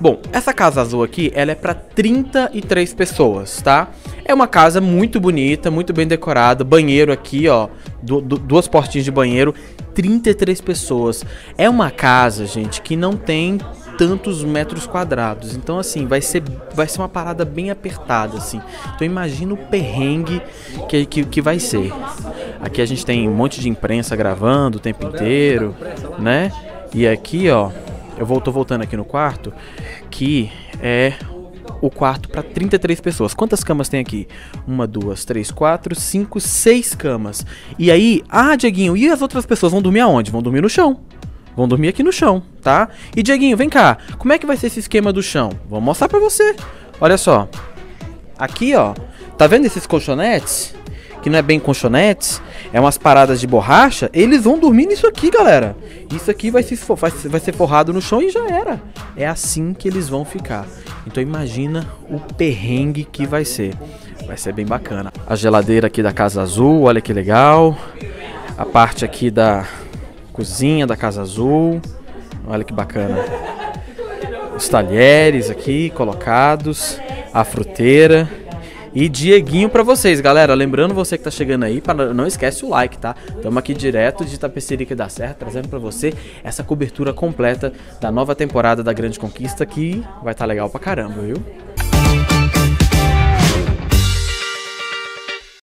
Bom, essa casa azul aqui, ela é pra 33 pessoas, tá? É uma casa muito bonita, muito bem decorada, banheiro aqui, ó, duas portinhas de banheiro, 33 pessoas. É uma casa, gente, que não tem tantos metros quadrados, então assim, vai ser uma parada bem apertada, assim. Então imagina o perrengue que vai ser. Aqui a gente tem um monte de imprensa gravando o tempo inteiro, né? E aqui, ó, tô voltando aqui no quarto, que é o quarto para 33 pessoas. Quantas camas tem aqui? 1, 2, 3, 4, 5, 6 camas. E aí, ah, Dieguinho, e as outras pessoas vão dormir aonde? Vão dormir no chão. Vão dormir aqui no chão, tá? E Dieguinho, vem cá, como é que vai ser esse esquema do chão? Vou mostrar pra você. Olha só, aqui ó, tá vendo esses colchonetes? Que não é bem colchonetes, é umas paradas de borracha. Eles vão dormir nisso aqui, galera. Isso aqui vai ser forrado no chão e já era. É assim que eles vão ficar. Então imagina o perrengue que vai ser. Vai ser bem bacana. A geladeira aqui da Casa Azul, olha que legal. A parte aqui da cozinha da Casa Azul, olha que bacana. Os talheres aqui colocados, a fruteira. E Dieguinho pra vocês, galera. Lembrando você que tá chegando aí, não esquece o like, tá? Estamos aqui direto de Tapeçaria da Serra, trazendo pra você essa cobertura completa da nova temporada da Grande Conquista, que vai estar legal pra caramba, viu?